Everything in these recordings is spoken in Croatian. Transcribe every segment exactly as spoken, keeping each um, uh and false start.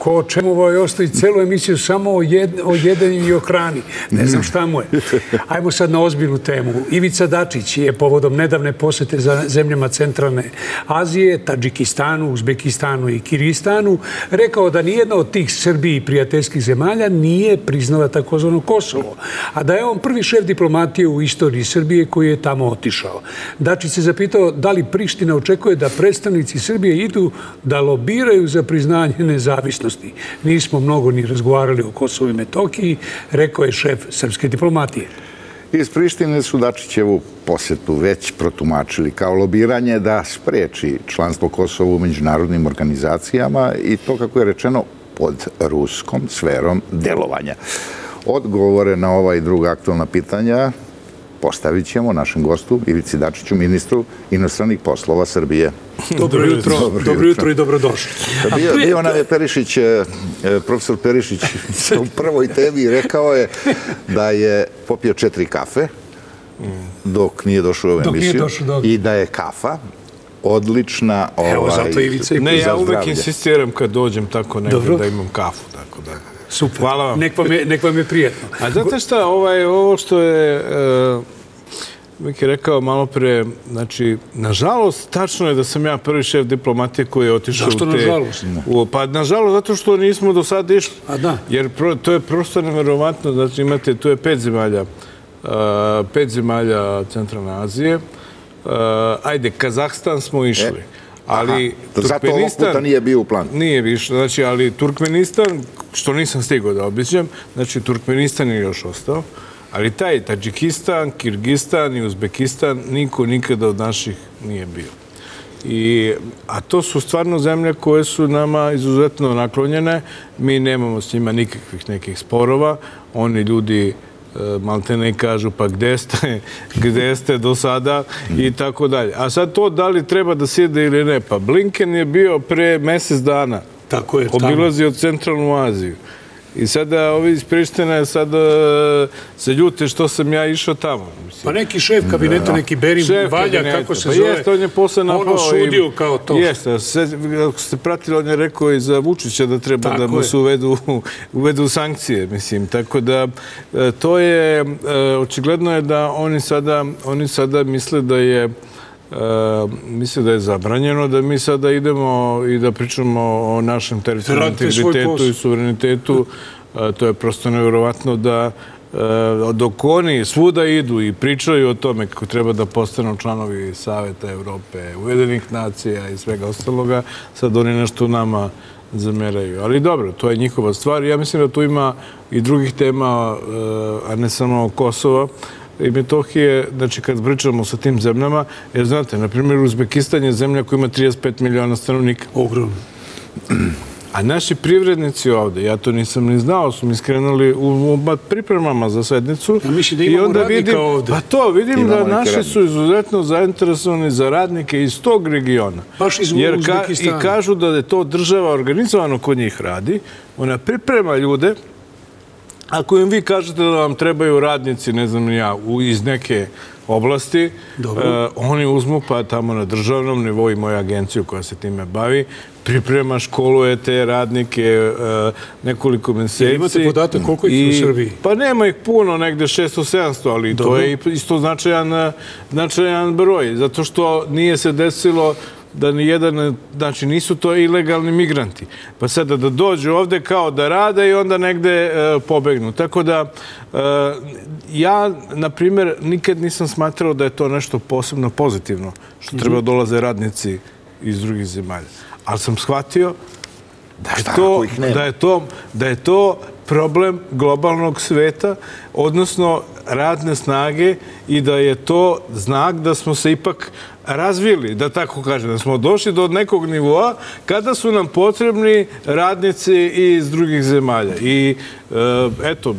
ko čemu ovo je ostavi celu emisiju samo o jedanju i o hrani. Ne znam šta mu je. Ajmo sad na ozbiljnu temu. Ivica Dačić je povodom nedavne posete za zemljama Centralne Azije, Tadžikistanu, Uzbekistanu i Kirgistanu, rekao da nijedna od tih Srbiji prijateljskih zemalja nije priznala takozvano Kosovo, a da je on prvi šef diplomatije u istoriji Srbije koji je tamo otišao. Dačić se zapitao da li Priština očekuje da predstavnici Srbije idu da lobiraju za priznanje nezavisnosti. Nismo mnogo ni razgovarali o Kosovu i Metohiji, rekao je šef srpske diplomatije. Iz Prištine su Dačićevu posetu već protumačili kao lobiranje da spreči članstvo Kosova u međunarodnim organizacijama i to, kako je rečeno, pod ruskom sferom delovanja. Odgovore na ova i druga aktualna pitanja postavit ćemo našem gostu, Ivici Dačiću, ministru inostranih poslova Srbije. Dobro jutro, dobro jutro i dobrodošli. Bio nam je Perišić, profesor Perišić, u prvoj temi rekao je da je popio četiri kafe dok nije došao u ovu emisiju i da je kafa odlična za zdravlje. Evo, zato Ivica i za zdravlje. Ne, ja uvek insistiram kad dođem tako negdje da imam kafu, tako da... Super, hvala vam. Nek vam je, nek vam je prijatno. A znate šta, ovaj, ovo što je, uvijek je rekao malo pre, znači, nažalost, tačno je da sam ja prvi šef diplomatije koji je otišao u te... Zašto nažalost? Pa nažalost, zato što nismo do sada išli. A da? Jer to je prosto nevjerovatno, znači imate, tu je pet zemalja, pet zemalja Centralne Azije. Ajde, Kazahstan smo išli. Ali Turkmenistan... Zato ovog puta nije bio u planu. Nije više, znači, ali Turkmenistan, što nisam stigao da obiđem, znači Turkmenistan je još ostao, ali taj Tadžikistan, Kirgistan i Uzbekistan niko nikada od naših nije bio. A to su stvarno zemlje koje su nama izuzetno naklonjene, mi nemamo s njima nikakvih nekih sporova, oni ljudi malte ne kažu pa gde ste, gde ste do sada i tako dalje. A sad to da li treba da sjede ili ne, pa Blinken je bio pre mesec dana, obilazio Centralnu Aziju. I sada ovi iz Prištine se ljute što sam ja išao tamo. Pa neki šef kabineta, neki Berim Valja, kako se zove, on osudio kao to. Jeste, ako ste pratili, on je rekao i za Vučića da treba da mu se uvedu sankcije, mislim. Tako da, to je, očigledno je da oni sada misle da je misle da je zabranjeno da mi sada idemo i da pričamo o našem teritorijalnom integritetu i suverenitetu. To je prosto nevjerovatno da dok oni svuda idu i pričaju o tome kako treba da postanu članovi Saveta Evrope, Ujedinjenih nacija i svega ostaloga, sad oni nešto nama zameraju. Ali dobro, to je njihova stvar. Ja mislim da tu ima i drugih tema, a ne samo Kosova i Metohije, znači kad pričamo sa tim zemljama, jer znate, na primjer, Uzbekistan je zemlja koja ima trideset pet miliona stanovnika. Ogromno. A naši privrednici ovde, ja to nisam ni znao, su mi skrenuli u pripremama za sednicu. Ja mislim da imamo radnika ovde. Pa to, vidim da naši su izuzetno zainteresovani za radnike iz tog regiona. Baš iz Uzbekistana. I kažu da je to država organizovano kod njih radi. Ona priprema ljude. Ako im vi kažete da vam trebaju radnici, ne znam ja, iz neke oblasti, oni uzmu pa tamo na državnom nivou i moju agenciju koja se time bavi, priprema, školuje te radnike nekoliko meseci. Imate podatak koliko ih su u Srbiji? Pa nema ih puno, negde šesto sedamsto, ali to je isto značajan broj, zato što nije se desilo da nijedan, znači nisu to ilegalni migranti. Pa sada da dođu ovde kao da rade i onda negde pobegnu. Tako da ja, na primjer, nikad nisam smatrao da je to nešto posebno pozitivno, što treba dolaze radnici iz drugih zemalja. Ali sam shvatio da je to problem globalnog sveta, odnosno radne snage i da je to znak da smo se ipak razvili, da tako kažem, da smo došli do nekog nivoa kada su nam potrebni radnici iz drugih zemalja. I eto,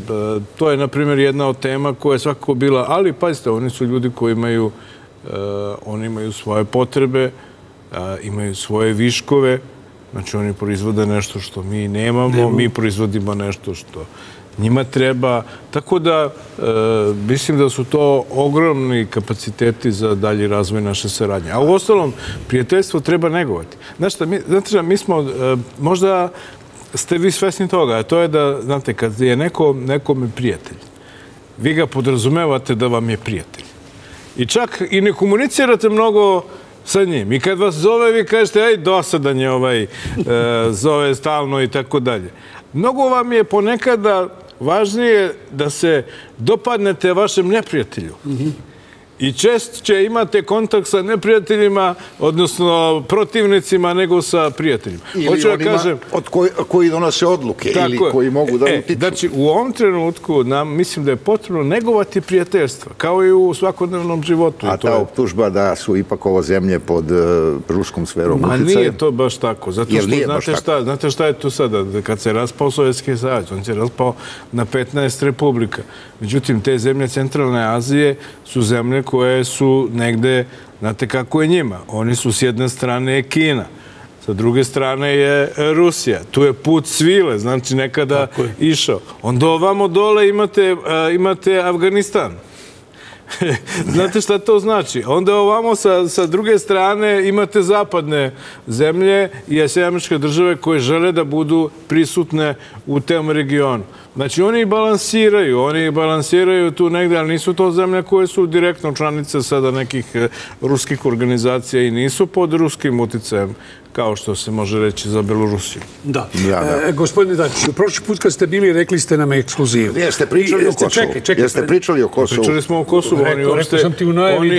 to je, na primjer, jedna od tema koja je svakako bila, ali pazite, oni su ljudi koji imaju, oni imaju svoje potrebe, imaju svoje viškove, znači oni proizvode nešto što mi nemamo, mi proizvodimo nešto što njima treba, tako da mislim da su to ogromni kapaciteti za dalji razvoj naše saradnje. A u ostalom, prijateljstvo treba negovati. Znate šta, mi smo možda ste vi svesni toga, a to je da, znate, kad je neko, nekome prijatelj, vi ga podrazumevate da vam je prijatelj. I čak i ne komunicirate mnogo sa njim. I kad vas zove, vi kažete, aj, dosadan je ovaj, zove stalno i tako dalje. Mnogo vam je ponekada važnije da se dopadnete vašem neprijatelju. I češće imate kontakt sa neprijateljima, odnosno protivnicima, nego sa prijateljima. Ili onima koji donose odluke ili koji mogu da utiču. Znači, u ovom trenutku nam mislim da je potrebno negovati prijateljstva, kao i u svakodnevnom životu. A ta optužba da su ipak ovo zemlje pod ruskom sferom uticaja? Ma nije to baš tako. Zato što, znate šta je tu sada? Kad se raspao Sovjetski savez, on se raspao na petnaest republika. Međutim, te zemlje Centralne Azije su zemlje koje su negde, znate kako je njima. Oni su, s jedne strane je Kina, sa druge strane je Rusija. Tu je put svile, znači nekada išao. Onda ovamo dole imate Afganistan. Znate šta to znači? Onda ovamo sa druge strane imate zapadne zemlje i asiatičke države koje žele da budu prisutne u tem regionu. Znači, oni balansiraju, oni balansiraju tu negde, ali nisu to zemlje koje su direktno članice sada nekih ruskih organizacija i nisu pod ruskim uticajem, kao što se može reći za Belorusiju. Da. Gospodine Dačiću, prošli put kad ste bili, rekli ste nam ekskluzivu. Jeste pričali o Kosovu. Jeste pričali o Kosovu. Pričali smo o Kosovu. Rekao sam ti u najavi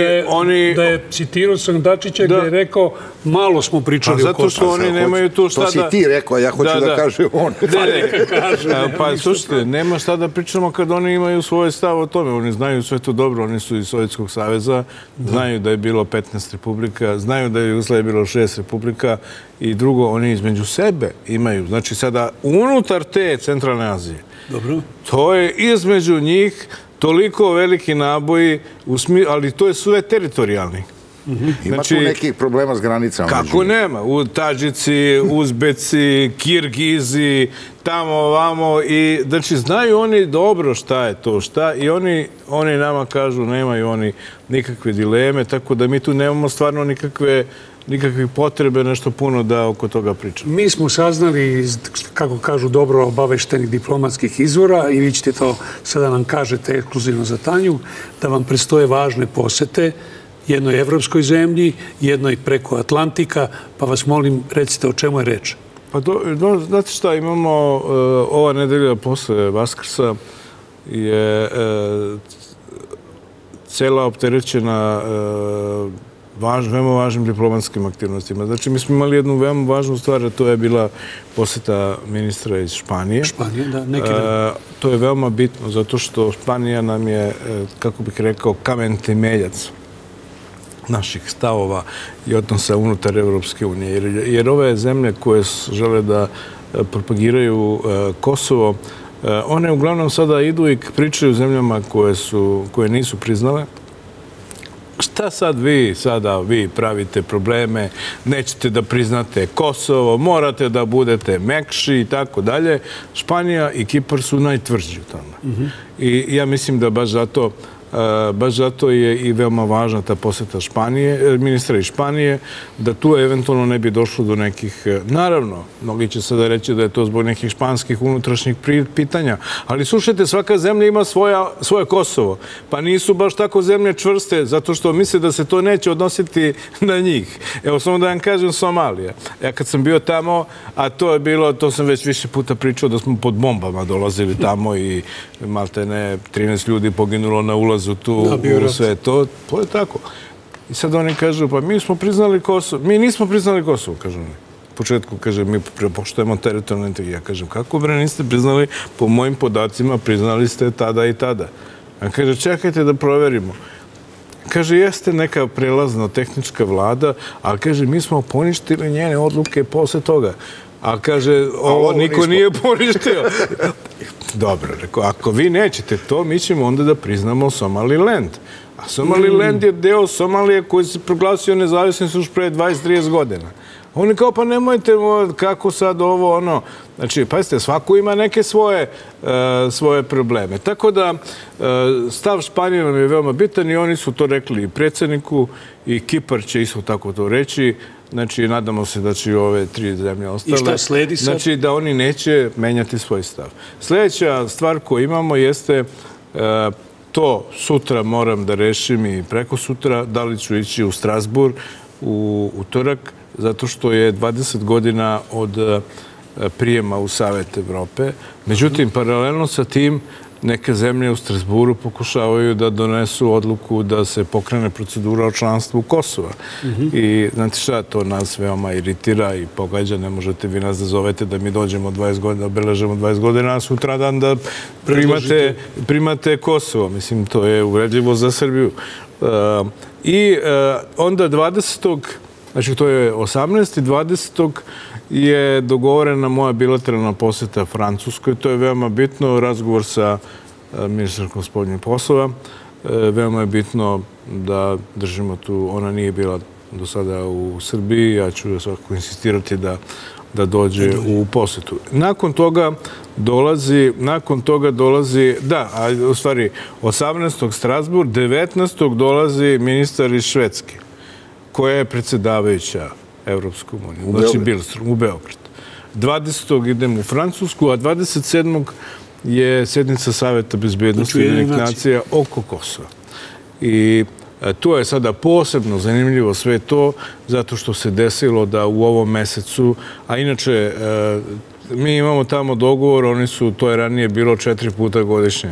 da je, citirao sam Dačića gdje je rekao, malo smo pričali o Kosovu. Zato što oni nemaju tu šta da... To si ti rekao, ja hoću da kaže on. Pa slušajte, nema šta da pričamo kad oni imaju svoje stav o tome. Oni znaju sve to dobro, oni su iz Sovjetskog saveza, znaju da je bilo petnaest republika, znaju da je Jugoslavija bilo šest republika. I drugo, oni između sebe imaju, znači sada unutar te Centralne Azije, to je između njih toliko veliki naboji, ali to je sve teritorijalni. Ima tu nekih problema s granicama? Kako nema? U Tadžici, Uzbeci, Kirgizi, tamo, ovamo. Znači, znaju oni dobro šta je to, šta. I oni nama kažu, nemaju oni nikakve dileme, tako da mi tu nemamo stvarno nikakve nikakvih potrebe, nešto puno da oko toga pričamo. Mi smo saznali iz, kako kažu, dobro obaveštenih diplomatskih izvora i vi ćete to sada nam kažete ekskluzivno za Tanju, da vam predstoje važne posete jednoj evropskoj zemlji, jednoj preko Atlantika, pa vas molim, recite o čemu je reč. Pa do, do, znate šta, imamo ova nedelja posle Vaskrsa je cela opterećena veoma važnim diplomatskim aktivnostima. Znači, mi smo imali jednu veoma važnu stvar, to je bila poseta ministra iz Španije. Španije, da, neki da. To je veoma bitno, zato što Španija nam je, kako bih rekao, kamen temeljac naših stavova i odnosa unutar Evropske unije. Jer ove zemlje koje žele da propagiraju Kosovo, one uglavnom sada idu i pričaju zemljama koje nisu priznale. Šta sad vi, sada vi pravite probleme, nećete da priznate Kosovo, morate da budete mekši i tako dalje. Španija i Kipar su najtvrđi u tome. I ja mislim da baš zato baš zato je i veoma važna ta poseta Španije, ministra iz Španije, da tu eventualno ne bi došlo do nekih, naravno, mnogi će sada reći da je to zbog nekih španskih unutrašnjih pitanja, ali slušajte, svaka zemlja ima svoje Kosovo, pa nisu baš tako zemlje čvrste, zato što misle da se to neće odnositi na njih. Evo, samo da vam kažem, Somalija. Ja kad sam bio tamo, a to je bilo, to sam već više puta pričao, da smo pod bombama dolazili tamo i maltene trinaest ljudi poginulo na ulazu u tu, u sve to. To je tako. I sad oni kažu, pa mi smo priznali Kosovo. Mi nismo priznali Kosovo, kažu oni. U početku, kaže, mi poštujemo teritorijalni integritet. Ja kažem, kako bre niste priznali? Po mojim podacima priznali ste tada i tada. A kaže, čekajte da proverimo. Kaže, jeste neka prelazna tehnička vlada, ali kaže, mi smo poništili njene odluke posle toga. A kaže, ovo niko nije poništio. Dobro, rekao, ako vi nećete to, mi ćemo onda da priznamo Somaliland. A Somaliland je deo Somalije koji se proglasio nezavisnost još pre dvadeset do trideset godina. Oni kao, pa nemojte, kako sad ovo, ono... Znači, pazite, svako ima neke svoje probleme. Tako da, stav Španije nam je veoma bitan i oni su to rekli i predsjedniku i Kipar će isto tako to reći. Znači, nadamo se da će i ove tri zemlje ostale... I šta sledi sad? Znači, da oni neće menjati svoj stav. Sljedeća stvar koju imamo jeste... To sutra moram da rešim i preko sutra, da li ću ići u Strasburg u utorak, zato što je dvadeset godina od prijema u Savet Evrope. Međutim, paralelno sa tim, neke zemlje u Strasburu pokušavaju da donesu odluku da se pokrene procedura o članstvu Kosova. Mm-hmm. I znate šta, to nas veoma iritira i pogađa. Ne možete vi nas da zovete da mi dođemo dvadeset godina, obeležemo dvadeset godina, a sutra dan da primate, primate Kosovo. Mislim, to je uvredljivo za Srbiju. Uh, I uh, onda dvadesetog znači to je osamnaestog i dvadesetog je dogovorena moja bilateralna poseta Francuskoj. To je veoma bitno, razgovor sa ministarkom spoljnih poslova. Veoma je bitno da držimo tu, ona nije bila do sada u Srbiji, ja ću svakako insistirati da, da dođe u posetu. Nakon toga dolazi, nakon toga dolazi, da, a u stvari osamnaestog Strasburg, devetnaestog dolazi ministar iz Švedske, koja je predsjedavajuća Evropskom uniju, znači Bilstrom, u Beograd. dvadesetog idem u Francusku, a dvadeset sedmog je sjednica Saveta bezbjednosti Ujedinjenih nacija oko Kosova. I to je sada posebno zanimljivo sve to, zato što se desilo da u ovom mesecu, a inače mi imamo tamo dogovor, oni su, to je ranije bilo četiri puta godišnje,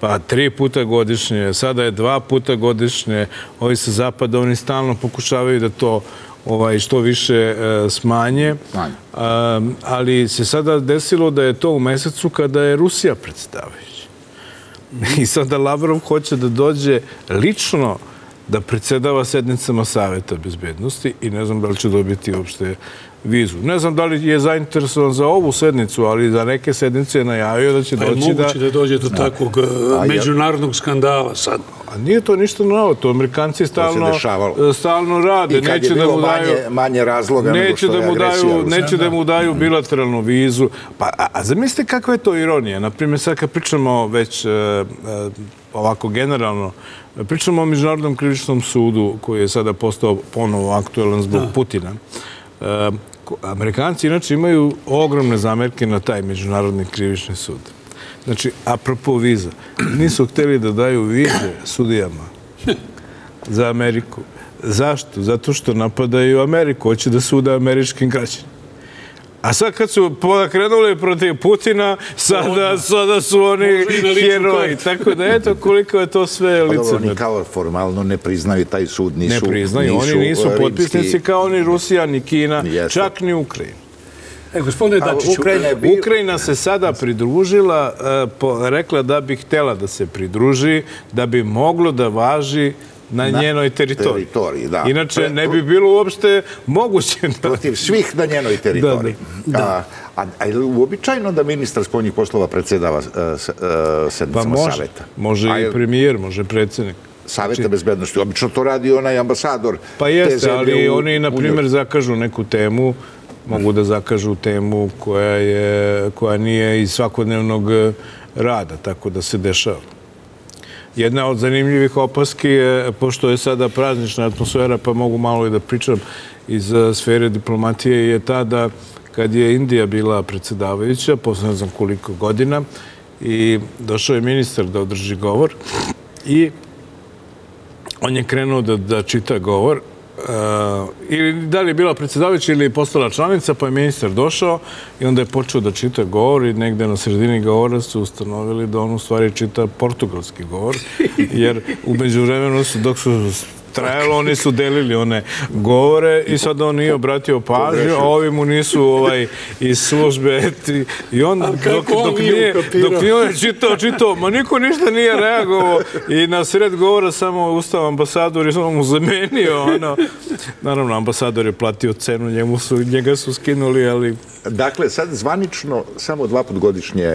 pa tri puta godišnje, sada je dva puta godišnje, ovi sa zapada, oni stalno pokušavaju da to Ovaj, što više e, smanje, A, ali se sada desilo da je to u mesecu kada je Rusija predsjedavajuća. I sada Lavrov hoće da dođe lično da predsjedava sjednicama Saveta bezbjednosti i ne znam da li će dobiti uopšte vizu. Ne znam da li je zainteresovan za ovu sednicu, ali za neke sednice je najavio da će doći da... Pa je moguće da dođe do takvog međunarodnog skandala sad. A nije to ništa novo, to Amerikanci stalno rade. I kad je bilo manje razloga nego što je agresija. Neće da mu daju bilateralnu vizu. A zamislite kakva je to ironija. Naprimjer, sad kad pričamo već ovako generalno, pričamo o Međunarodnom krivičnom sudu koji je sada postao ponovo aktualan zbog Putina. Amerikanci inače imaju ogromne zamerke na taj Međunarodni krivični sud. Znači, apropo viza, nisu hteli da daju vize sudijama za Ameriku. Zašto? Zato što napadaju Ameriku, hoće da suda američkim građanima. A sad kad su krenuli protiv Putina, sada, sada su oni heroji. Tako da, eto koliko je to sve licemerno. Oni kao formalno ne priznaju taj sud, nisu rimski. Ne priznaju, oni nisu potpisnici kao ni Rusija, ni Kina, čak ni Ukrajina. E, gospodine Dačiću, Ukrajina se sada pridružila, rekla da bi htjela da se pridruži, da bi moglo da važi na njenoj teritoriji. Inače, ne bi bilo uopšte moguće... Protiv svih na njenoj teritoriji. A je li uobičajno da ministar spoljnih poslova predsjedava sednicama saveta? Može i premijer, može predsjednik Saveta bezbjednosti. Obično to radi onaj ambasador. Pa jeste, ali oni, na primjer, zakažu neku temu, mogu da zakažu temu koja nije iz svakodnevnog rada, tako da se dešava. Jedna od zanimljivih opaski je, pošto je sada praznična atmosfera, pa mogu malo i da pričam iz sfere diplomatije, je ta da kad je Indija bila predsjedavajuća, posle ne znam koliko godina, i došao je ministar da održi govor i on je krenuo da, da čita govor. Ili da li je bila predsjedavajuća ili je postala članica, pa je ministar došao i onda je počeo da čita govor i negde na sredini govora su ustanovili da on u stvari čita portugalski govor, jer u međuvremenu dok su trajalo, oni su delili one govore i sad on nije obratio pažnju, a ovi mu nisu iz službe. I on, dok nije on čitao, čitao, ma niko ništa nije reagovao i na sred govora samo ustao ambasador i samo mu zamenio. Naravno, ambasador je platio cenu, njega su skinuli, ali... Dakle, sad zvanično samo dva put godišnje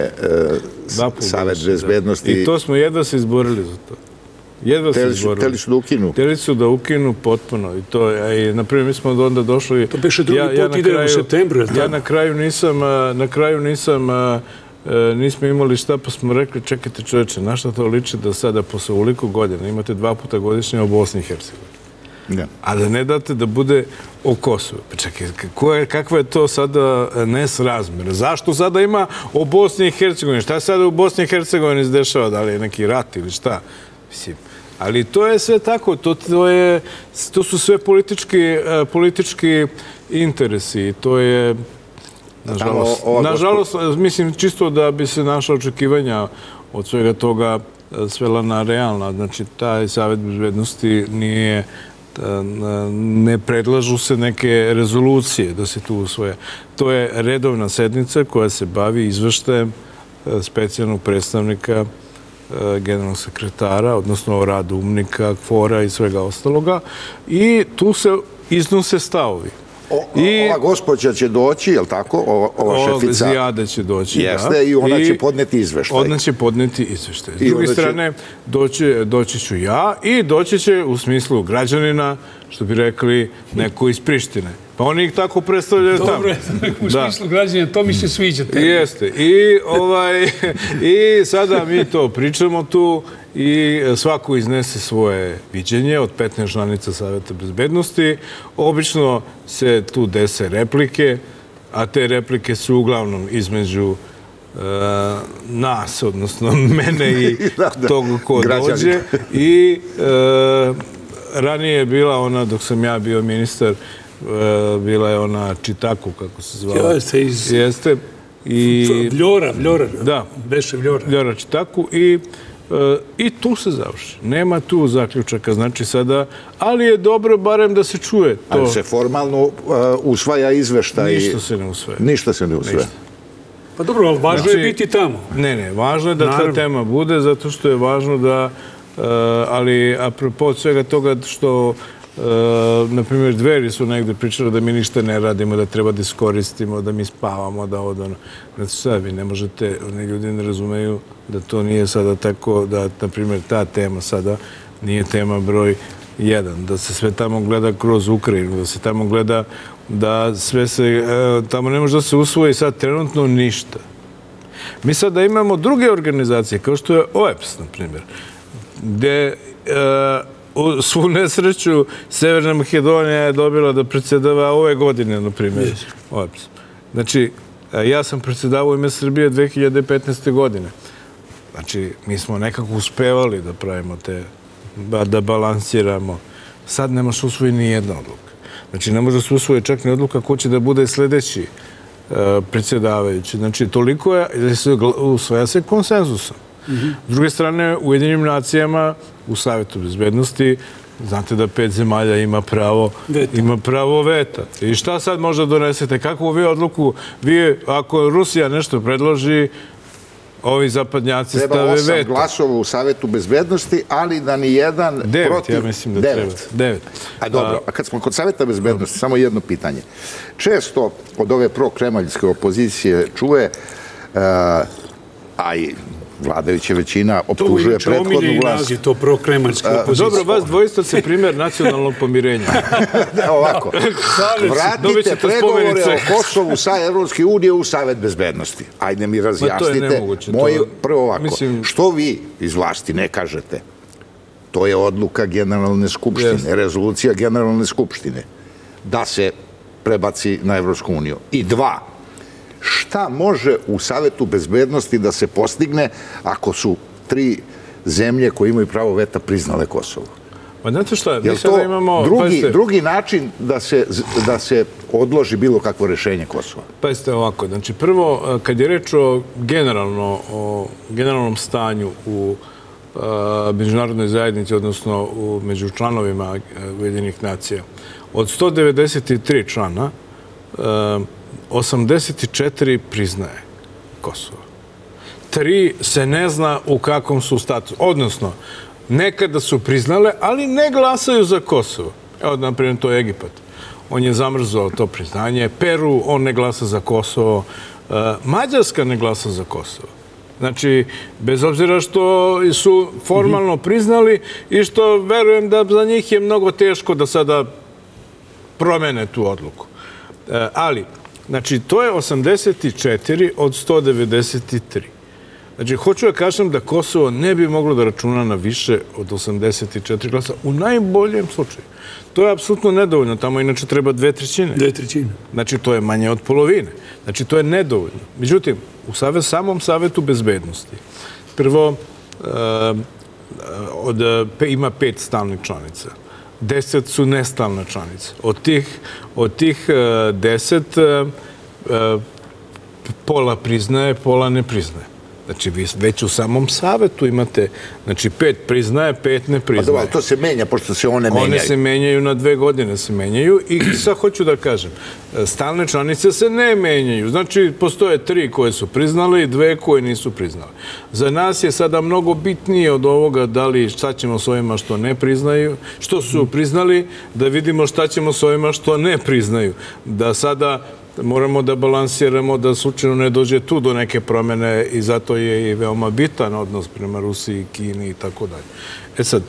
Savet bezbjednosti. I to smo jedva se izborili za to. Jedva se izborili. Hteli su da ukinu. Hteli su da ukinu potpuno. Naprimjer, mi smo do onda došli... To beše drugi put, idemo u septembru. Ja na kraju nisam... Nismo imali šta, pa smo rekli, čekajte čovječe, na šta to liči da sada posle ovoliko godina imate dva puta godišnje u Bosni i Hercegovini. a da ne date da bude o Kosovo. Pa čekaj, kakva je to sada nesrazmjera? Zašto sada ima o Bosni i Hercegovini? Šta sada u Bosni i Hercegovini se dešava? Da li je neki rat ili šta? Mislim, ali to je sve tako. To su sve politički interesi. To je... Nažalost, mislim, čisto da bi se naša očekivanja od svega toga svela na realna. Znači, taj Savet bezbednosti nije... ne predlažu se neke rezolucije da se tu usvoje. To je redovna sednica koja se bavi izveštajem specijalnog predstavnika generalnog sekretara, odnosno radu UNMIK-a, KFOR-a i svega ostaloga. I tu se iznose stavovi. Ova gospođa će doći, je li tako? Ova šefica. Ova Zijada će doći, da. Jeste, i ona će podneti izveštaj. Ona će podneti izveštaj. S druge strane, doći ću ja i doći će u smislu građanina, što bi rekli, neko iz Prištine. Pa oni ih tako predstavljaju tamo. Dobro, u smislu građanina, to mi se sviđa. Jeste. I sada mi to pričamo tu i svako iznese svoje viđenje od petnaest članica Saveta bezbednosti. Obično se tu dese replike, a te replike su uglavnom između nas, odnosno mene i tog ko dođe. I ranije je bila ona, dok sam ja bio ministar, bila je ona Čitaku, kako se zvala. Jeste, iz... Jeste. Vljora, Vljora. Da. Beše Vljora. Vljora Čitaku i i tu se završi. Nema tu zaključaka, znači sada, ali je dobro barem da se čuje to. Ali se formalno usvaja izveštaj. Ništa se ne usvaja. Ništa se ne usvaja. Pa dobro, ali važno je biti tamo. Ne, ne, važno je da ta tema bude, zato što je važno da, ali apropo svega toga što na primjer, Dveri su negdje pričali da mi ništa ne radimo, da treba da iskoristimo, da mi spavamo, da odano. Znači, sada vi ne možete, oni ljudi ne razumeju da to nije sada tako, da, na primjer, ta tema sada nije tema broj jedan, da se sve tamo gleda kroz Ukrajinu, da se tamo gleda, da sve se, tamo ne može da se usvoji sad trenutno ništa. Mi sada imamo druge organizacije, kao što je O E P S, na primjer, gde... U svu nesreću, Severna Makedonija je dobila da predsedava ove godine, na primjer. Znači, ja sam predsedavao u ime Srbije dve hiljade petnaeste. godine. Znači, mi smo nekako uspevali da pravimo te, da balansiramo. Sad ne može usvoji ni jedna odluka. Znači, ne može se usvoji čak ni odluka ko će da bude sljedeći predsedavajući. Znači, toliko je, usvaja se konsenzusom. S druge strane, u Ujedinjenim nacijama, u Savetu bezbednosti, znate da pet zemalja ima pravo veta. I šta sad možda donesete? Kakvu vi odluku? Ako Rusija nešto predloži, ovi zapadnjaci stave veto. Treba osam glasova u Savetu bezbednosti, ali da ni jedan protiv... Ja mislim da treba. Devet. A dobro, a kad smo kod Saveta bezbednosti, samo jedno pitanje. Često od ove pro-kremaljske opozicije čuje, a i... vladajuća većina optužuje prethodnu vlast. Dobro, vas dvojica se primjer nacionalnog pomirenja. Ne, ovako. Vratite pregovore o Kosovu sa Evropske unije u Savet bezbednosti. Ajde mi razjasnite. Prvo ovako, što vi iz vlasti ne kažete? To je odluka Generalne skupštine, rezolucija Generalne skupštine, da se prebaci na Evropsku uniju. I dva, šta može u Savetu bezbednosti da se postigne ako su tri zemlje koje imaju pravo veta priznale Kosovo? Je li to drugi način da se odloži bilo kakvo rešenje Kosova? Pazite ovako, znači prvo kad je reč o generalnom stanju u međunarodnoj zajednici, odnosno među članovima Ujedinjenih nacija, od sto devedeset tri člana osamdeset četiri priznaje Kosovo. Tri se ne zna u kakvom su statusu. Odnosno, nekada su priznale, ali ne glasaju za Kosovo. Evo, naprimjer, to je Egipat. On je zamrzao to priznanje. Peru, on ne glasa za Kosovo. Mađarska ne glasa za Kosovo. Znači, bez obzira što su formalno priznali i što verujem da za njih je mnogo teško da sada promene tu odluku. Ali... Znači, to je osamdeset četiri od sto devedeset tri. Znači, hoću da kažem da Kosovo ne bi moglo da računa na više od osamdeset četiri glasa u najboljem slučaju. To je apsolutno nedovoljno. Tamo inače treba dve trećine. Dve trećine. Znači, to je manje od polovine. Znači, to je nedovoljno. Međutim, u samom Savetu bezbednosti, prvo, ima pet stalnih članica. Deset su nestalna članica. Od tih deset pola priznaje, pola ne priznaje. Znači, vi već u samom savetu imate, znači, pet priznaje, pet ne priznaje. A to se menja, pošto se one menjaju. One se menjaju, na dve godine se menjaju. I sad hoću da kažem, stalne članice se ne menjaju. Znači, postoje tri koje su priznale i dve koje nisu priznale. Za nas je sada mnogo bitnije od ovoga da li šta ćemo s ovima što ne priznaju, što su priznali, da vidimo šta ćemo s ovima što ne priznaju. Da sada moramo da balansiramo da slučajno ne dođe tu do neke promjene i zato je i veoma bitan odnos prema Rusiji, Kini i tako dalje. E sad,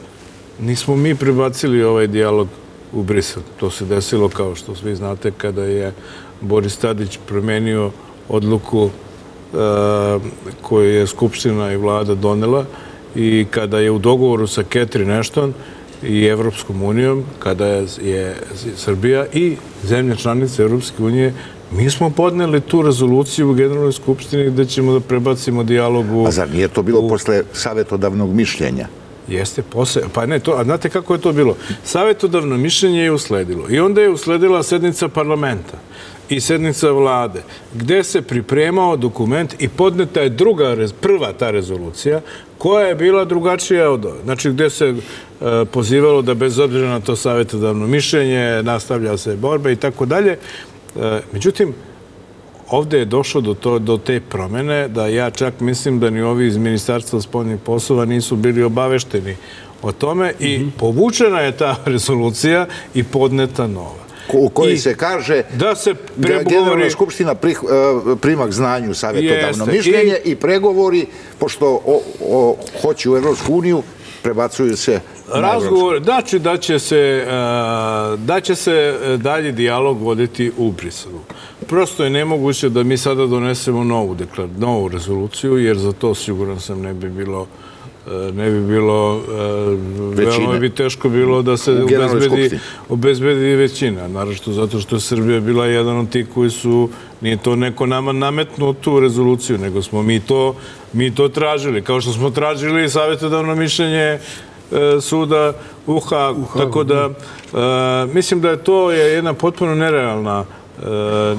nismo mi prebacili ovaj dijalog u Brisel. To se desilo, kao što svi znate, kada je Boris Tadić promenio odluku koju je Skupština i vlada donela i kada je u dogovoru sa Catherine Ashton i Evropskom unijom, kada je Srbija i zemlje članice Evropske unije, mi smo podneli tu rezoluciju u Generalnoj skupštini gde ćemo da prebacimo dijalogu. A zar nije to bilo posle savjetodavnog mišljenja? Jeste, posle. Pa ne, a znate kako je to bilo? Savjetodavno mišljenje je usledilo. I onda je usledila sednica parlamenta i sednica vlade, gde se pripremao dokument i podneta je druga, prva ta rezolucija, koja je bila drugačija od ove. Znači, gde se pozivalo da bez obzira na to savjetodavno mišljenje nastavlja se borba i tako dalje. Međutim, ovdje je došlo do te promjene da ja čak mislim da ni ovi iz Ministarstva spoljnih poslova nisu bili obavešteni o tome i povučena je ta rezolucija i podneta nova. U koji se kaže da Generalna skupština prima k znanju savjetodavno mišljenje i pregovori, pošto hoće u Evropsku uniju, prebacuju se na Evropsku. Znači da će se dalji dijalog voditi u Briselu. Prosto je nemoguće da mi sada donesemo novu rezoluciju, jer za to siguran sam ne bi bilo ne bi bilo, veoma bi teško bilo da se obezbedi većina. Naravno, zato što je Srbija bila jedan od tih koji su, nije to neko nama nametnuo tu rezoluciju, nego smo mi to tražili. Kao što smo tražili savjetodavno mišljenje suda u Hagu. Tako da, mislim da je to jedna potpuno nerealna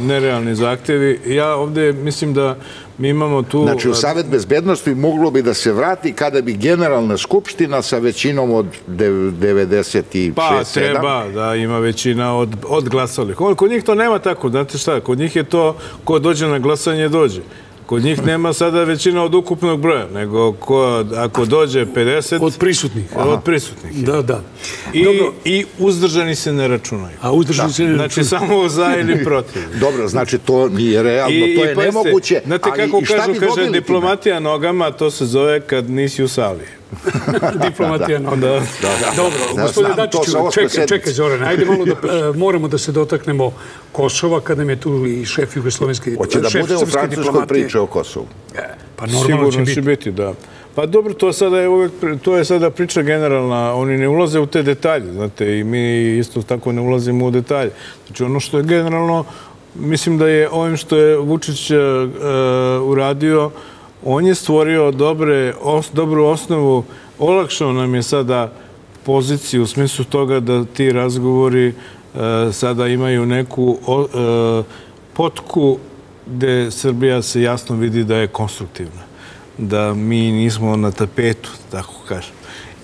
nerealni zahtjevi. Ja ovdje mislim da mi imamo tu... Znači, u Savet bezbednosti moglo bi da se vrati kada bi Generalna skupština sa većinom od devedeset šest sedam... Pa, treba da ima većina od glasalih. Kod njih to nema tako, znate šta, kod njih je to ko dođe na glasanje dođe. Kod njih nema sada većina od ukupnog broja, nego ako dođe pedeset... Od prisutnih. Od prisutnih. Da, da. I uzdržani se ne računaju. A uzdržani se ne računaju. Znači, samo za ili protiv. Dobro, znači, to nije realno, to je nemoguće. Znate kako kažu, kaže, diplomatija nogama, to se zove kad nisi u sali. Diplomatija nogama. Dobro, gospodine Dačiću, čekaj, Zorane, ajde malo da moramo da se dotaknemo Kosova, kad nam je tu i šef jugoslovenske diplomatije. Hoće da bude u Francuskoj priče o Kosovu? Pa normalno će biti, da. Pa dobro, to je sada priča generalna. Oni ne ulaze u te detalje, znate, i mi isto tako ne ulazimo u detalje. Znači, ono što je generalno, mislim da je ovim što je Vučić uradio, on je stvorio dobru osnovu, olakšao nam je sada poziciju u smislu toga da ti razgovori sada imaju neku potku gde Srbija se jasno vidi da je konstruktivna, da mi nismo na tapetu, tako kažem.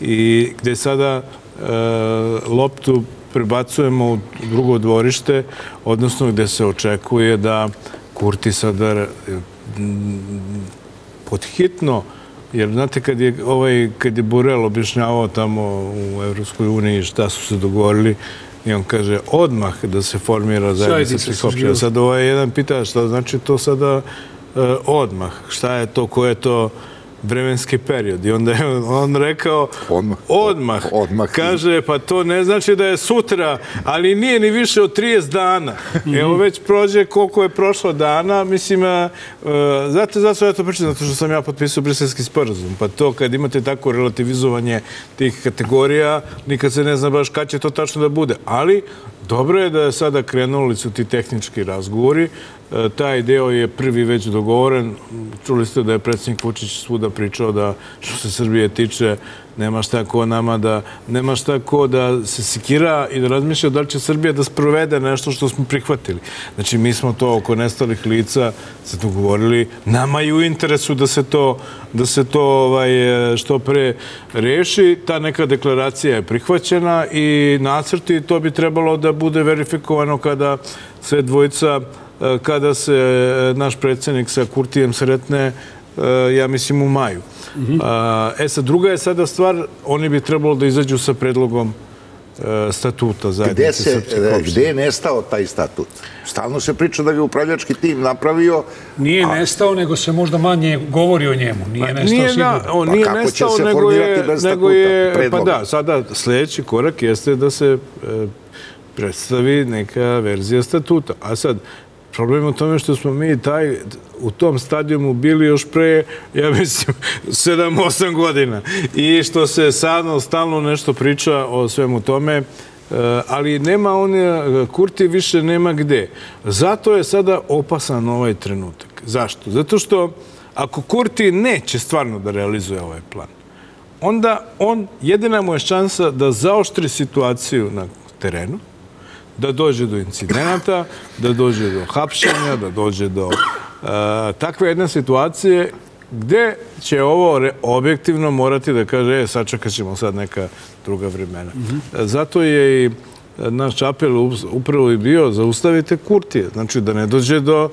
I gde sada loptu prebacujemo u drugo dvorište, odnosno gde se očekuje da Kurti sada podhitno, jer znate kad je Borelj objašnjavao tamo u Evropskoj uniji šta su se dogovorili, i on kaže odmah da se formira zajednica svih opština. Sad ovaj jedan pita šta znači to sada odmah, šta je to, ko je to vremenski period. I onda je on rekao odmah. Kaže, pa to ne znači da je sutra, ali nije ni više od trideset dana. Evo već prođe koliko je prošlo dana. Mislim, znate, zato ja to pričam, zato što sam ja potpisao briselski sporazum. Pa to kad imate tako relativizovanje tih kategorija, nikad se ne zna baš kad će to tačno da bude. Ali dobro je da je sada krenuli su ti tehnički razgovori. Taj deo je prvi već dogovoren. Čuli ste da je predsjednik Vučić svuda pričao da što se Srbije tiče nema šta ko nama da nema šta ko da se sikira i da razmišlja da li će Srbija da sprovede nešto što smo prihvatili. Znači, mi smo to oko nestalih lica se dogovorili. Nama je u interesu da se to, da se to ovaj, što pre reši. Ta neka deklaracija je prihvaćena i nacrti to bi trebalo da bude verifikovano kada sve dvojica kada se naš predsjednik sa Kurtijem sretne, ja mislim, u maju. E sad, druga je sada stvar, oni bi trebalo da izađu sa predlogom statuta zajednice srpskih opština. Gde je nestao taj statut? Stalno se priča da ga je upravljački tim napravio. Nije nestao, nego se možda manje govori o njemu. Nije nestao sigurno. Nije nestao, nego je... Pa da, sada sljedeći korak jeste da se predstavi neka verzija statuta. A sad, problem je u tome što smo mi taj, u tom stadijumu bili još pre, ja mislim, sedam osam godina. I što se sad stalno nešto priča o svemu tome, ali nema on, Kurti više nema gde. Zato je sada opasan ovaj trenutak. Zašto? Zato što ako Kurti neće stvarno da realizuje ovaj plan, onda on, jedina mu je šansa da zaoštri situaciju na terenu, da dođe do incidenata, da dođe do hapšenja, da dođe do takve jedne situacije gde će ovo objektivno morati da kaže, e, sačekat ćemo sad neka druga vremena. Zato je i naš apel upravo i bio, zaustavite Kurtija. Znači, da ne dođe do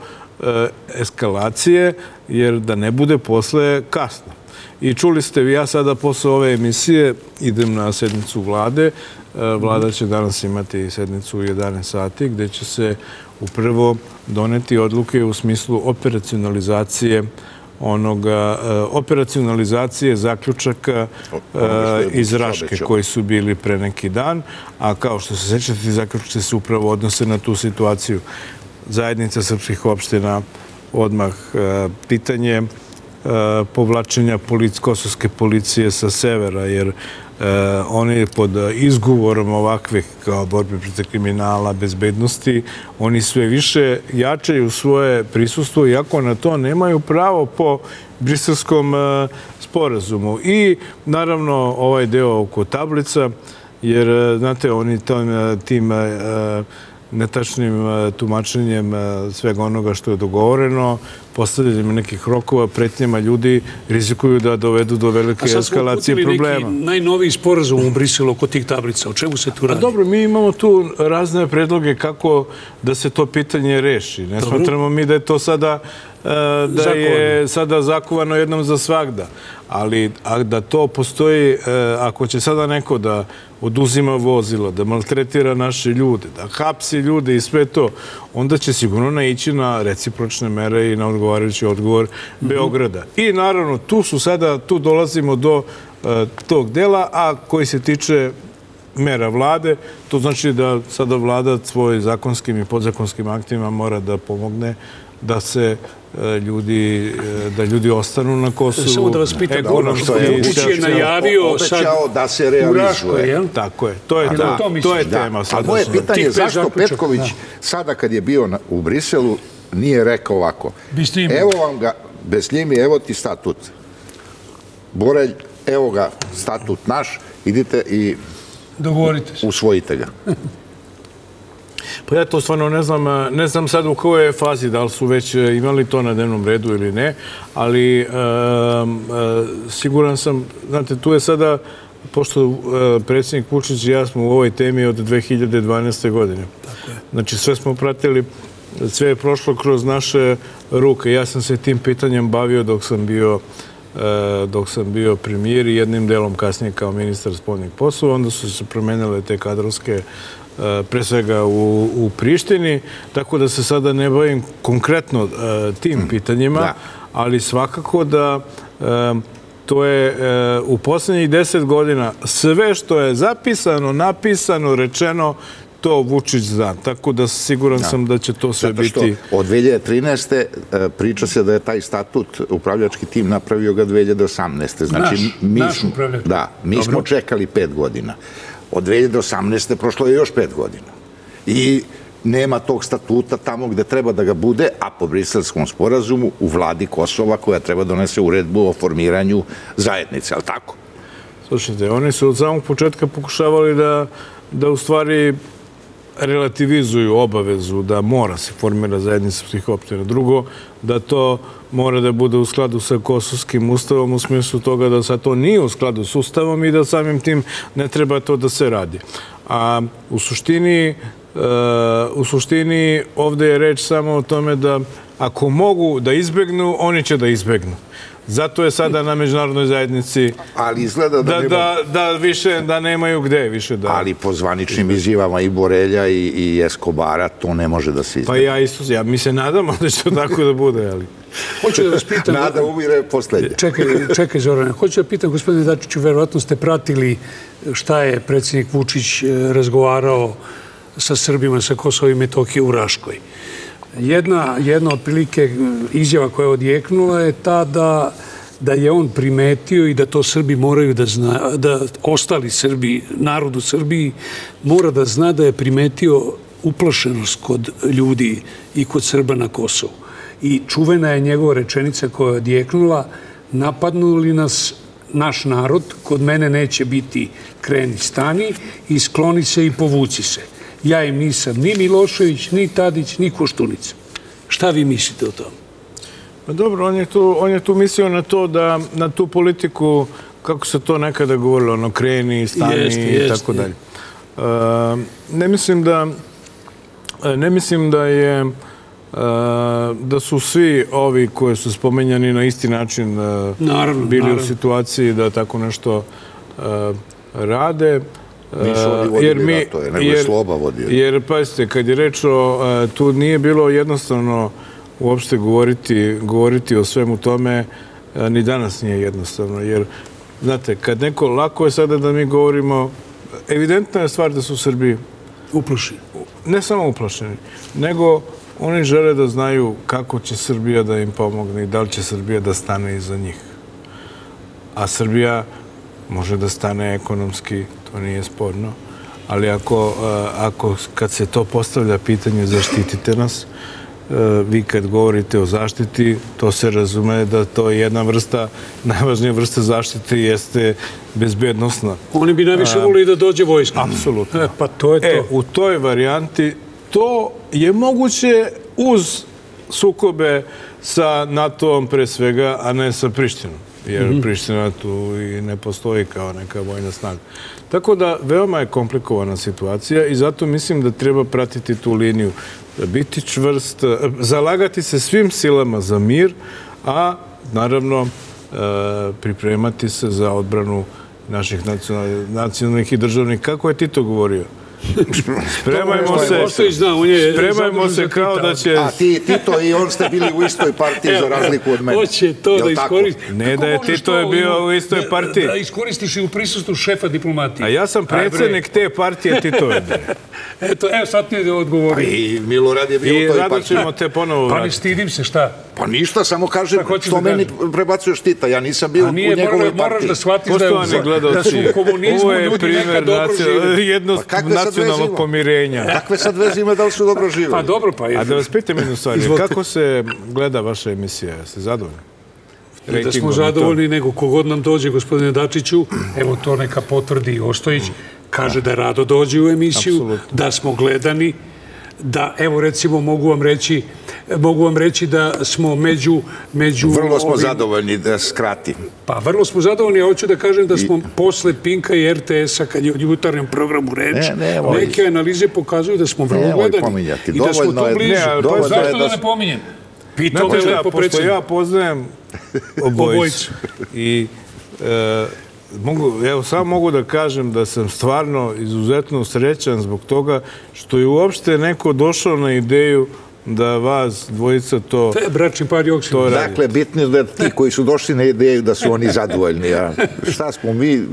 eskalacije, jer da ne bude posle kasno. I čuli ste vi, ja sada posle ove emisije idem na sednicu vlade. Vlada će danas imati sednicu u jedanaest sati gdje će se upravo doneti odluke u smislu operacionalizacije onoga, operacionalizacije zaključaka iz Raške koji su bili pre neki dan, a kao što se sjećate, zaključci se upravo odnose na tu situaciju. Zajednica srpskih opština odmah pitanje povlačenja kosovske policije sa severa, jer oni pod izgovorom ovakvih kao borbe protiv kriminala, bezbednosti, oni sve više jačaju svoje prisustvo, iako na to nemaju pravo po briselskom sporazumu. I naravno ovaj deo oko tablica, jer znate, oni tim netačnim tumačenjem svega onoga što je dogovoreno, postavljanjem nekih rokova, pretnjama ljudi, rizikuju da dovedu do velike eskalacije problema. A sad smo uputili neki najnoviji sporazum u Briselu oko tih tablica. O čemu se tu radi? Dobro, mi imamo tu razne predloge kako da se to pitanje reši. Ne smatramo mi da je to sada zakuvano jednom za svagda. Ali da to postoji, ako će sada neko da oduzima vozila, da maltretira naše ljude, da hapsi ljude i sve to, onda će sigurno naići na recipročne mere i na odgovarajući odgovor Beograda. I naravno, tu su sada, tu dolazimo do tog dela, a koji se tiče mera vlade, to znači da sada vlada svojim zakonskim i podzakonskim aktima mora da pomogne da se ljudi, da ljudi ostanu na Kosovu. Samo da vas pitam, ono što je Vučić najavio sad da se realizuje. Tako je, to je tema. A moje pitanje je zašto Petković sada kad je bio u Briselu nije rekao ovako, evo vam ga, bez njimi, evo ti statut. Borelj, evo ga, statut naš, idite i usvojite ga. Pa ja to stvarno ne znam, ne znam sad u kojoj je fazi, da li su već imali to na dnevnom redu ili ne, ali siguran sam, znate, tu je sada, pošto predsjednik Vučić i ja smo u ovoj temi od dve hiljade dvanaeste godine. Znači, sve smo pratili, sve je prošlo kroz naše ruke. Ja sam se tim pitanjem bavio dok sam bio dok sam bio premijer i jednim delom kasnije kao ministar spoljnih poslova. Onda su se promenile te kadrovske, pre svega u Prištini, tako da se sada ne bavim konkretno tim pitanjima, ali svakako da što je u posljednjih deset godina sve što je zapisano, napisano, rečeno, to Vučić zna. Tako da siguran sam da će to sve biti... Zato što od dve hiljade trinaeste. priča se da je taj statut upravljački tim napravio ga dve hiljade osamnaeste. Znači, naš upravljački. Da, mi smo čekali pet godina. Od dve hiljade osamnaeste. prošlo je još pet godina. I nema tog statuta tamo gde treba da ga bude, a po Briselskom sporazumu u vladi Kosova koja treba donese uredbu o formiranju zajednice, ali tako? Slušajte, oni su od samog početka pokušavali da, da u stvari relativizuju obavezu da mora se formira zajednica srpskih opština. Drugo, da to mora da bude u skladu sa kosovskim ustavom u smislu toga da sad to nije u skladu s ustavom i da samim tim ne treba to da se radi. A u suštini u suštini ovdje je reč samo o tome da ako mogu da izbegnu, oni će da izbegnu. Zato je sada na međunarodnoj zajednici da više da nemaju gde više da... Ali po zvaničnim izjavama i Borelja i Eskobara to ne može da se izbjegne. Pa ja isto, ja mi se nadamo da će to tako da bude, ali... Hoću da vas pitam... Nada umire poslednje. Čekaj, čekaj, Zorane. Hoću da pitam, gospodine Dačiću, verovatno ste pratili šta je predsjednik Vučić razgovarao sa Srbima, sa Kosova i Metohije u Raškoj. Jedna od prilike izjava koja je odjeknula je ta da je on primetio i da to Srbi moraju da zna, da ostali Srbi, narod u Srbiji mora da zna da je primetio uplašenost kod ljudi i kod Srba na Kosovu. I čuvena je njegova rečenica koja je odjeknula, napadnuli nas naš narod, kod mene neće biti kreni stani i skloni se i povuci se. Ja im nisam ni Milošević, ni Tadić, ni Koštunica. Šta vi mislite o tom? Pa dobro, on je tu mislio na to da, na tu politiku, kako se to nekada govorilo, ono kreni, stani i tako dalje. Ne mislim da, ne mislim da je, da su svi ovi koji su spomenjani na isti način bili u situaciji da tako nešto rade. Nisu oni vodili ratove, nego je Sloba vodio. Jer, pazite, kad je reč o... Tu nije bilo jednostavno uopšte govoriti o svemu tome, ni danas nije jednostavno. Jer, znate, kad neko... Lako je sada da mi govorimo... Evidentna je stvar da su Srbi... Uplašeni. Ne samo uplašeni, nego oni žele da znaju kako će Srbija da im pomogne i da li će Srbija da stane iza njih. A Srbija može da stane ekonomski... To nije sporno, ali ako kad se to postavlja pitanje zaštitite nas, vi kad govorite o zaštiti, to se razume da to je jedna vrsta, najvažnija vrsta zaštite jeste bezbednosna. Oni bi najviše volili da dođe vojska. Apsolutno. Pa to je to. U toj varijanti to je moguće uz sukobe sa NATO-om pre svega, a ne sa Prištinom. Jer Priština tu i ne postoji kao neka vojna snaga. Tako da, veoma je komplikovana situacija i zato mislim da treba pratiti tu liniju. Biti čvrst, zalagati se svim silama za mir, a naravno pripremati se za odbranu naših nacionalnih i državnih. Kako je Tito govorio? Spremajmo se kao da će... A ti, Tito i on ste bili u istoj partiji za razliku od mene. Hoće to da iskoristiš. Ne da je Tito je bio u istoj partiji. Da iskoristiš i u prisustvu šefa diplomatije. A ja sam predsjednik te partije Titove. Eto, evo sad ti je odgovorio. I Milorad je bio u toj partiji. I rado ćemo te ponovo vratiti. Pa ne stidim se, šta? Pa ništa, samo kažem što meni prebacuješ Tita. Ja nisam bio u njegovoj partiji. Moraš da shvatiš da su u komunizmu ljudi neka dobro žive. Nacionalnog pomirenja. Kakve sad veze ima da li su dobro živjeli? Pa dobro, pa je. A da vas pitam jednu stvar, kako se gleda vaša emisija? Jeste zadovoljni? Da smo zadovoljni, nego kogod nam dođe, gospodine Dačiću, evo to neka potvrdi Ostojić, kaže da rado dođe u emisiju, da smo gledani, da evo recimo mogu vam reći mogu vam reći da smo među... Vrlo smo zadovoljni, da skratim. Pa vrlo smo zadovoljni, ja hoću da kažem da smo posle Pinka i R T S-a, kad je u jutarnjem programu reč, neke analize pokazuju da smo vrlo gledani i da smo to blizu. Zašto da ne pominjem? Pošto ja poznajem obojicu i evo samo mogu da kažem da sam stvarno izuzetno srećan zbog toga što je uopšte neko došao na ideju da vas dvojica to... Bračni par i oksinu. Dakle, bitno je da ti koji su došli na ideju da su oni zadovoljni. A šta smo mi...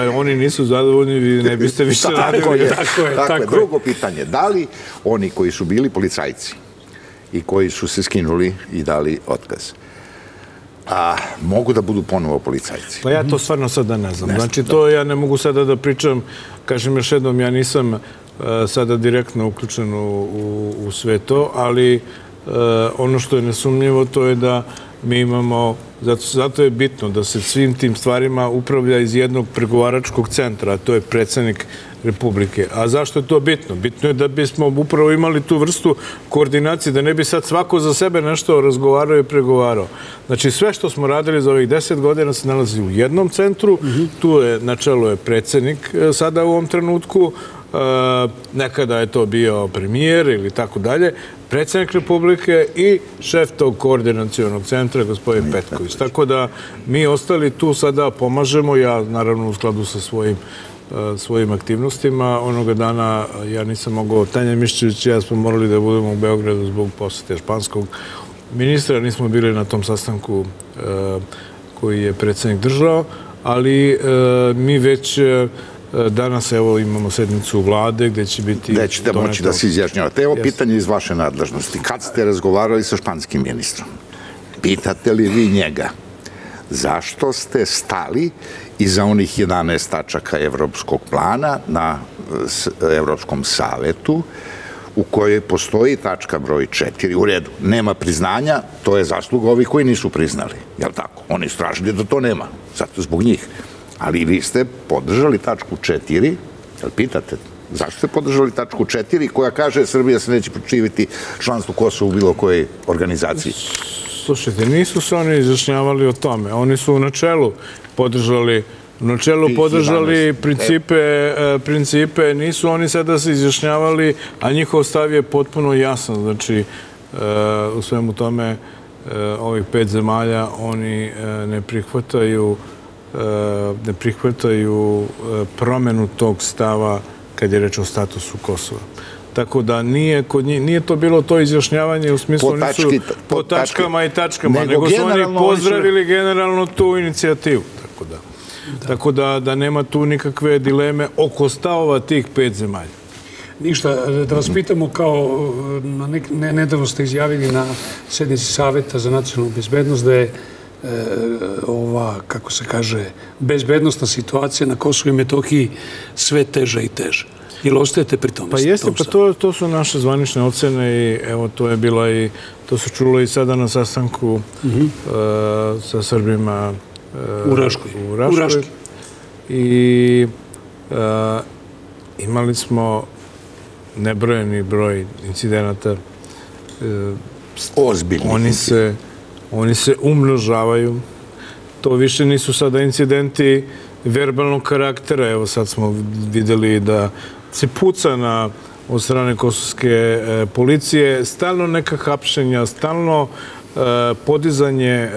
Da oni nisu zadovoljni, vi ne biste više radili. Tako je. Drugo pitanje, da li oni koji su bili policajci i koji su se skinuli i dali otkaz, a mogu da budu ponovo policajci? Pa ja to stvarno sada ne znam. Znači, to ja ne mogu sada da pričam. Kažem još jednom, ja nisam sada direktno uključen u sve to, ali ono što je nesumnjivo to je da mi imamo, zato je bitno da se svim tim stvarima upravlja iz jednog pregovaračkog centra, a to je predsednik Republike. A zašto je to bitno? Bitno je da bismo upravo imali tu vrstu koordinacije, da ne bi sad svako za sebe nešto razgovarao i pregovarao. Znači, sve što smo radili za ovih deset godina se nalazi u jednom centru, tu je, na čelu je predsednik sada u ovom trenutku, nekada je to bio premijer ili tako dalje, predsednik Republike i šef tog koordinacionog centra, gospodin Petković. Tako da mi ostali tu sada pomažemo, ja naravno u skladu sa svojim svojim aktivnostima. Onoga dana ja nisam mogao, Tanja Miščević i ja smo morali da budemo u Beogradu zbog posete španskog ministra, nismo bili na tom sastanku koji je predsednik držao, ali mi već danas, evo, imamo sednicu vlade gde će biti... Gde ćete moći da se izjašnjavate. Evo pitanje iz vaše nadležnosti. Kad ste razgovarali sa španskim ministrom, pitate li vi njega zašto ste stali iza onih jedanaest tačaka evropskog plana na Evropskom savetu u kojoj postoji tačka broj četiri? U redu, nema priznanja, to je zasluga ovih koji nisu priznali. Jel' tako? Oni su tražili da to nema. Zato zbog njih. Ali vi ste podržali tačku četiri, jel pitate, zašto ste podržali tačku četiri koja kaže Srbija se neće protiviti članstvu Kosova u bilo kojoj organizaciji? Slušajte, nisu se oni izjašnjavali o tome. Oni su u načelu podržali u načelu podržali principe, nisu oni sada se izjašnjavali, a njihov stav je potpuno jasan. Znači, u svemu tome ovih pet zemalja oni ne prihvataju ne prihvataju promenu tog stava kad je reč o statusu Kosova. Tako da nije to bilo to izjašnjavanje u smislu po tačkama i tačkama, nego su oni pozdravili generalno tu inicijativu. Tako da nema tu nikakve dileme oko stavova tih pet zemalja. Ništa, da vas pitamo, kao nedavno ste izjavili na sednici Saveta za nacionalnu bezbednost da je ova, kako se kaže, bezbednostna situacija na Kosovu i Metohiji sve teže i teže. Ili ostajete pri tom? Pa jeste, pa to su naše zvanične ocene i evo to je bila i, to se čulo i sada na sastanku sa Srbima u Raškoj. U Raškoj. I imali smo nebrojeni broj incidenata. Ozbiljni. Oni se Oni se umnožavaju. To više nisu sada incidenti verbalnog karaktera. Evo sad smo videli da se pucana od strane kosovske policije, stalno neka hapšenja, stalno podizanje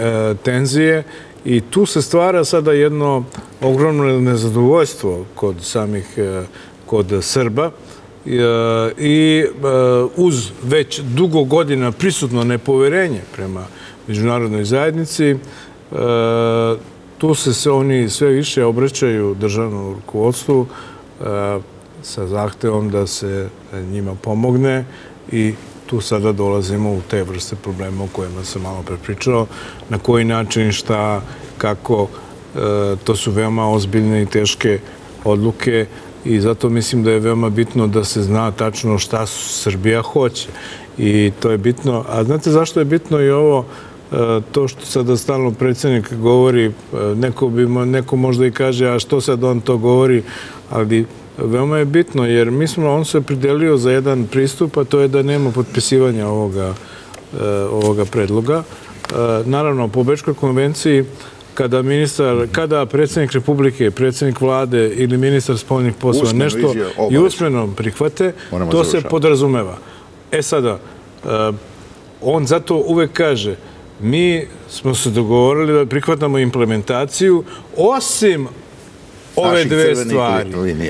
tenzije i tu se stvara sada jedno ogromno nezadovoljstvo kod samih, kod Srba. I uz već dugo godina prisutno nepoverenje prema međunarodnoj zajednici, tu se oni sve više obraćaju državnom rukovodstvu sa zahtevom da se njima pomogne i tu sada dolazimo u te vrste problema o kojima sam malo prepričao, na koji način, šta, kako, to su veoma ozbiljne i teške odluke i zato mislim da je veoma bitno da se zna tačno šta Srbija hoće i to je bitno. A znate zašto je bitno i ovo to što sada stalno predsednik govori, neko možda i kaže, a što sad on to govori, ali veoma je bitno, jer mi smo, on se pridelio za jedan pristup, a to je da nema potpisivanja ovoga predloga. Naravno, po Bečkoj konvenciji, kada ministar, kada predsednik Republike, predsednik vlade ili ministar spoljnih poslova nešto i usmeno prihvate, to se podrazumeva. E sada, on zato uvek kaže, mi smo se dogovorili da prihvatamo implementaciju, osim ove dve stvari.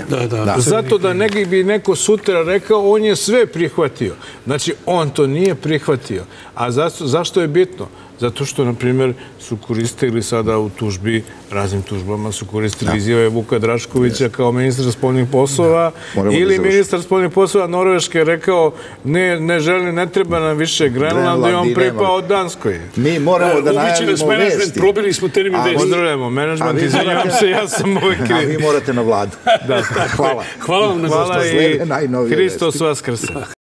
Da, da. Zato da neki bi neko sutra rekao, on je sve prihvatio. Znači, on to nije prihvatio. A zašto, zašto je bitno? Zato što, na primjer, su koristili sada u tužbi, raznim tužbama, su koristili izjave Vuka Draškovića kao ministar spoljnih poslova ili ministar spoljnih poslova Norveške je rekao ne želi, ne treba nam više Grenland i on pripao Danskoj. Mi moramo da najavimo vesti. Probili smo termin vesti. Pozdravljamo menadžment, izvinjavam se, ja sam moj kriv. A vi morate na vladu. Hvala. Hvala vam na zašto. Hvala i Hristos Vaskrsa.